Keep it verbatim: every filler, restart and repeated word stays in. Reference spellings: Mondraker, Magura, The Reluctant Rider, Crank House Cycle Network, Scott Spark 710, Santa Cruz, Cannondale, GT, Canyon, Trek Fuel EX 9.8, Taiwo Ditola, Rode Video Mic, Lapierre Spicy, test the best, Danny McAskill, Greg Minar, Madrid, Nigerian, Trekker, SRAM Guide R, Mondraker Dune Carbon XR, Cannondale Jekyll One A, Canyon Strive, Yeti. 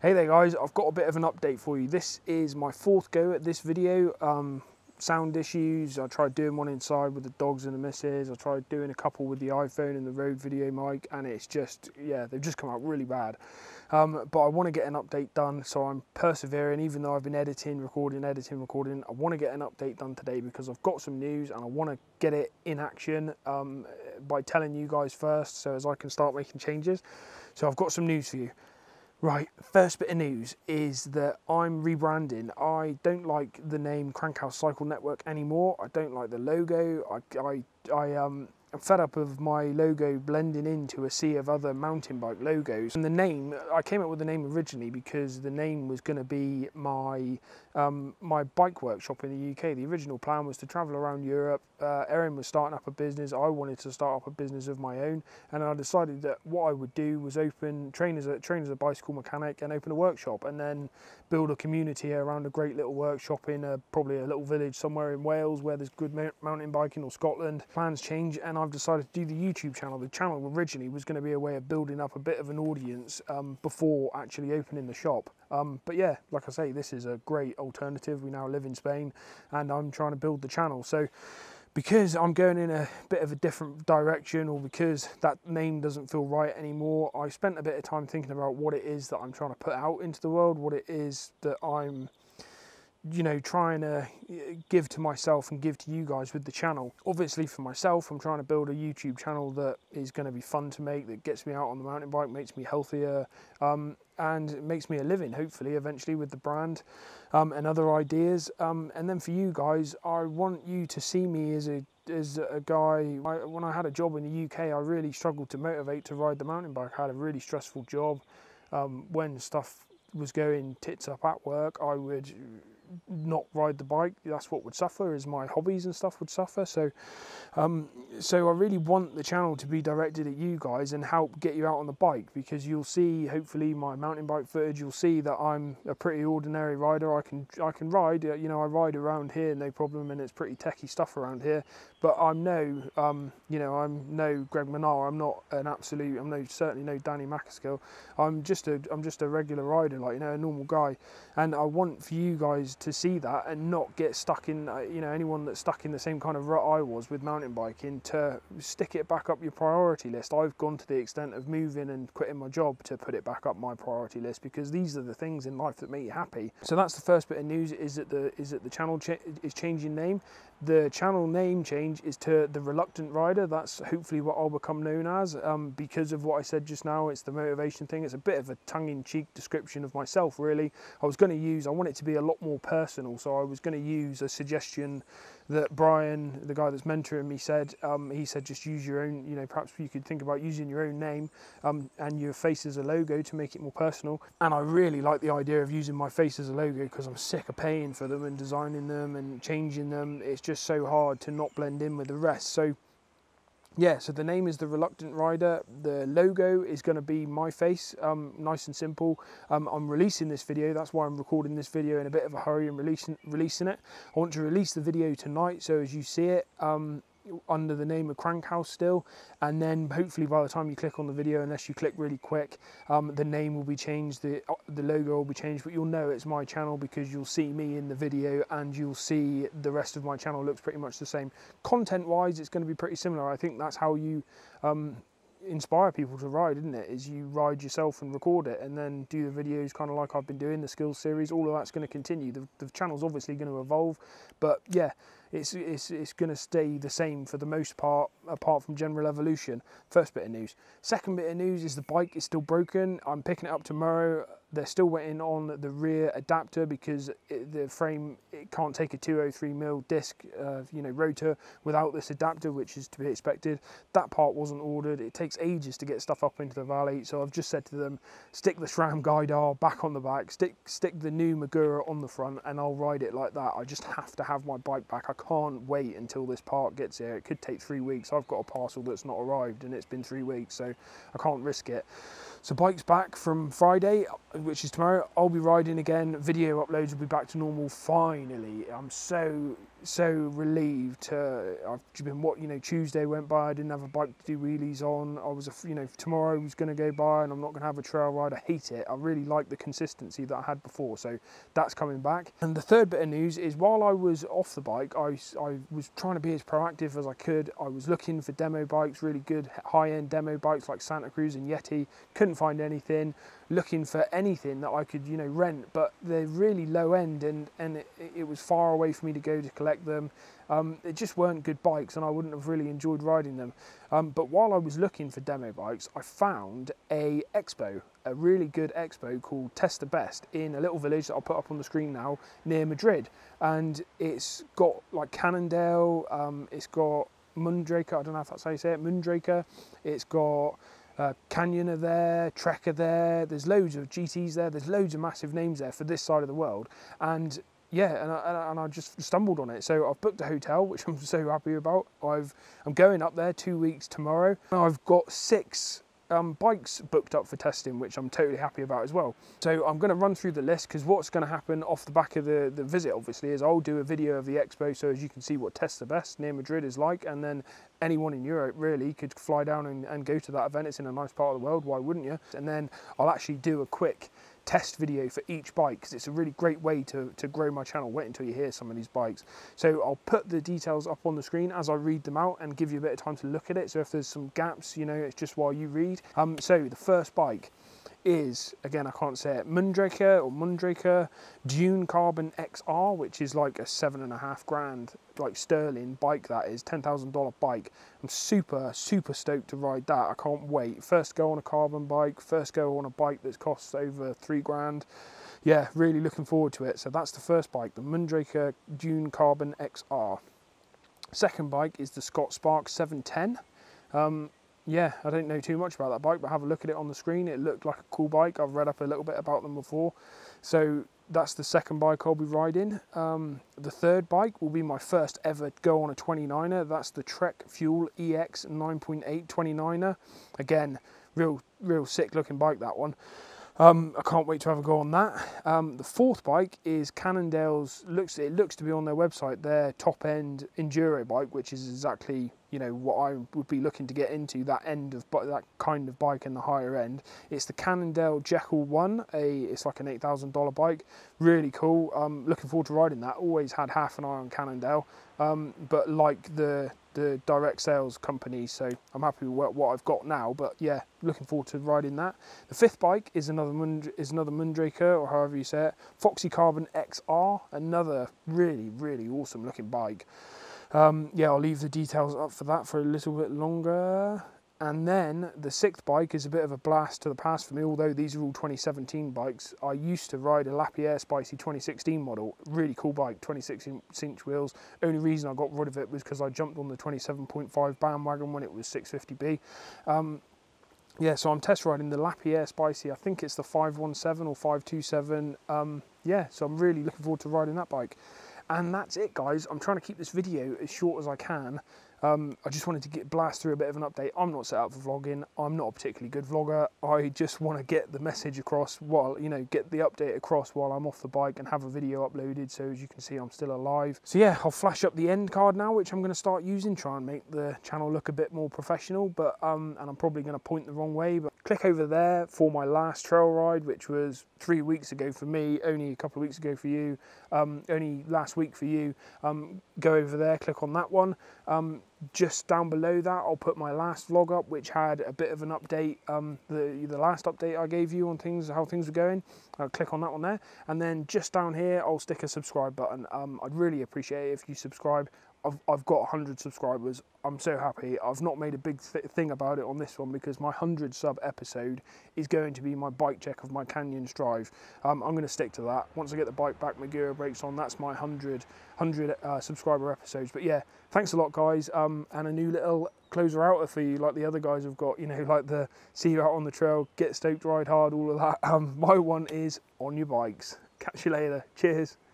Hey there guys, I've got a bit of an update for you. This is my fourth go at this video. Um, sound issues, I tried doing one inside with the dogs and the missus. I tried doing a couple with the iPhone and the Rode Video Mic, and it's just, yeah, they've just come out really bad. Um, but I want to get an update done, so I'm persevering. Even though I've been editing, recording, editing, recording, I want to get an update done today because I've got some news and I want to get it in action um, by telling you guys first, so as I can start making changes. So I've got some news for you. Right, first bit of news is that I'm rebranding. I don't like the name Crank House Cycle Network anymore. I don't like the logo. I, I, I, um, I'm fed up of my logo blending into a sea of other mountain bike logos. And the name, I came up with the name originally because the name was going to be my um, my bike workshop in the U K. The original plan was to travel around Europe. Uh, Erin was starting up a business. I wanted to start up a business of my own, and I decided that what I would do was open, train as a train as a bicycle mechanic, and open a workshop, and then build a community around a great little workshop in a, probably a little village somewhere in Wales where there's good mountain biking, or Scotland. Plans change, and I've decided to do the YouTube channel. The channel originally was going to be a way of building up a bit of an audience um, before actually opening the shop. Um, but yeah, like I say, this is a great alternative. We now live in Spain, and I'm trying to build the channel. So, because I'm going in a bit of a different direction, or because that name doesn't feel right anymore, I spent a bit of time thinking about what it is that I'm trying to put out into the world, what it is that I'm, you know, trying to give to myself and give to you guys with the channel. Obviously for myself, I'm trying to build a YouTube channel that is going to be fun to make, that gets me out on the mountain bike, makes me healthier, um, and it makes me a living, hopefully, eventually with the brand um, and other ideas. Um, and then for you guys, I want you to see me as a as a guy. I, when I had a job in the U K, I really struggled to motivate to ride the mountain bike. I had a really stressful job. Um, when stuff was going tits up at work, I would not ride the bike. That's what would suffer, is my hobbies and stuff would suffer. So um, so I really want the channel to be directed at you guys and help get you out on the bike, because you'll see, hopefully, my mountain bike footage. You'll see that I'm a pretty ordinary rider. I can I can ride, you know, I ride around here no problem, and it's pretty techie stuff around here, but I'm no um, you know, I'm no Greg Minar. I'm not an absolute, I'm no certainly no Danny McAskill. I'm just a I'm just a regular rider, like, you know, a normal guy. And I want for you guys to see that and not get stuck in, you know, anyone that's stuck in the same kind of rut I was with mountain biking, to stick it back up your priority list. I've gone to the extent of moving and quitting my job to put it back up my priority list, because these are the things in life that make you happy. So that's the first bit of news, is that the is that the channel cha is changing name. The channel name change is to The Reluctant Rider. That's hopefully what I'll become known as, um, because of what I said just now. It's the motivation thing. It's a bit of a tongue-in-cheek description of myself, really. I was going to use, I want it to be a lot more personal, so I was going to use a suggestion that Brian, the guy that's mentoring me, said. Um, he said, just use your own, you know, perhaps you could think about using your own name um, and your face as a logo to make it more personal. And I really like the idea of using my face as a logo, because I'm sick of paying for them and designing them and changing them. It's just so hard to not blend in with the rest. So yeah, so the name is The Reluctant Rider. The logo is going to be my face, um, nice and simple. Um, I'm releasing this video, that's why I'm recording this video in a bit of a hurry and releasing, releasing it. I want to release the video tonight, so as you see it, um, under the name of Crank House still, and then hopefully by the time you click on the video, unless you click really quick, um, the name will be changed, the the logo will be changed, but you'll know it's my channel because you'll see me in the video, and you'll see the rest of my channel looks pretty much the same. Content wise, it's going to be pretty similar. I think that's how you um, inspire people to ride, isn't it? Is you ride yourself and record it, and then do the videos, kind of like I've been doing the skills series. All of that's going to continue. The, the channel's obviously going to evolve, but yeah, it's it's it's going to stay the same for the most part, apart from general evolution. First bit of news. Second bit of news is the bike is still broken. I'm picking it up tomorrow. They're still waiting on the rear adapter because it, the frame, it can't take a two oh three mil disc, uh, you know, rotor without this adapter, which is to be expected. That part wasn't ordered. It takes ages to get stuff up into the valley, so I've just said to them, stick the SRAM Guide R back on the back, stick stick the new Magura on the front, and I'll ride it like that. I just have to have my bike back. I can't wait until this part gets here. It could take three weeks. I've got a parcel that's not arrived, and it's been three weeks, so I can't risk it. So bike's back from Friday, which is tomorrow. I'll be riding again. Video uploads will be back to normal finally. I'm so so relieved to, I've been, what, you know, Tuesday went by, I didn't have a bike to do wheelies on. I was, a, you know, tomorrow was going to go by and I'm not going to have a trail ride. I hate it. I really like the consistency that I had before, so that's coming back. And the third bit of news is while I was off the bike, I, I was trying to be as proactive as I could. I was looking for demo bikes, really good high-end demo bikes like Santa Cruz and Yeti. Couldn't find anything. Looking for anything that I could, you know, rent, but they're really low end, and and it, it was far away for me to go to collect them. Um, it just weren't good bikes, and I wouldn't have really enjoyed riding them. Um, but while I was looking for demo bikes, I found a expo, a really good expo called Test the Best in a little village that I'll put up on the screen now near Madrid, and it's got like Cannondale, um, it's got Mondraker. I don't know if that's how you say it, Mondraker. It's got Uh, Canyon are there, Trekker there, there's loads of G Ts there, there's loads of massive names there for this side of the world. And yeah, and I, and I just stumbled on it. So I've booked a hotel, which I'm so happy about. I've, I'm going up there two weeks tomorrow. I've got six um, bikes booked up for testing, which I'm totally happy about as well. So I'm going to run through the list, because what's going to happen off the back of the, the visit, obviously, is I'll do a video of the expo, so as you can see what Test the Best near Madrid is like, and then anyone in Europe really could fly down and, and go to that event. It's in a nice part of the world, why wouldn't you? And then I'll actually do a quick test video for each bike, because it's a really great way to, to grow my channel. Wait until you hear some of these bikes. So I'll put the details up on the screen as I read them out and give you a bit of time to look at it. So if there's some gaps, you know, it's just while you read. Um, so the first bike is, again, I can't say it, Mondraker or Mondraker Dune Carbon X R, which is like a seven and a half grand, like sterling bike, that is ten thousand dollar bike. I'm super, super stoked to ride that. I can't wait. First go on a carbon bike, first go on a bike that costs over three grand. Yeah, really looking forward to it. So that's the first bike, the Mondraker Dune Carbon X R. Second bike is the Scott Spark seven ten. Um, Yeah, I don't know too much about that bike, but have a look at it on the screen. It looked like a cool bike. I've read up a little bit about them before. So that's the second bike I'll be riding. Um, the third bike will be my first ever go on a twenty-niner. That's the Trek Fuel E X nine point eight twenty-niner. Again, real, real sick looking bike, that one. Um, I can't wait to have a go on that. Um, the fourth bike is Cannondale's, looks, it looks to be on their website, their top-end enduro bike, which is exactly, you know, what I would be looking to get into, that end of that kind of bike in the higher end. It's the Cannondale Jekyll One A. It's like an eight thousand dollar bike. Really cool. Um, looking forward to riding that. Always had half an eye on Cannondale, um, but like the the direct sales company, so I'm happy with what I've got now, but yeah, looking forward to riding that. The fifth bike is another Mund is another Mondraker, or however you say it, Foxy Carbon X R, another really, really awesome looking bike. Um, yeah, I'll leave the details up for that for a little bit longer. And then the sixth bike is a bit of a blast to the past for me, although these are all twenty seventeen bikes. I used to ride a Lapierre Spicy twenty sixteen model, really cool bike, twenty-six inch wheels. Only reason I got rid of it was because I jumped on the twenty-seven point five bandwagon when it was six fifty B. Um, yeah, so I'm test riding the Lapierre Spicy. I think it's the five one seven or five two seven. Um, yeah, so I'm really looking forward to riding that bike. And that's it, guys. I'm trying to keep this video as short as I can. Um, I just wanted to get blast through a bit of an update. I'm not set up for vlogging. I'm not a particularly good vlogger. I just want to get the message across while, you know, get the update across while I'm off the bike and have a video uploaded. So as you can see, I'm still alive. So yeah, I'll flash up the end card now, which I'm going to start using, try and make the channel look a bit more professional, but, um, and I'm probably going to point the wrong way, but click over there for my last trail ride, which was three weeks ago for me, only a couple of weeks ago for you, um, only last week for you. Um, go over there, click on that one. Um, Just down below that, I'll put my last vlog up, which had a bit of an update, um, the, the last update I gave you on things, how things were going. I'll click on that one there. And then just down here, I'll stick a subscribe button. Um, I'd really appreciate it if you subscribe. I've, I've got one hundred subscribers. I'm so happy. I've not made a big th thing about it on this one because my one hundred sub episode is going to be my bike check of my Canyon Strive. Um, I'm going to stick to that. Once I get the bike back, Magura brakes on, that's my one hundred, one hundred uh, subscriber episodes. But yeah, thanks a lot, guys. Um, and a new little closer outer for you, like the other guys have got, you know, like the see you out on the trail, get stoked, ride hard, all of that. Um, my one is on your bikes. Catch you later. Cheers.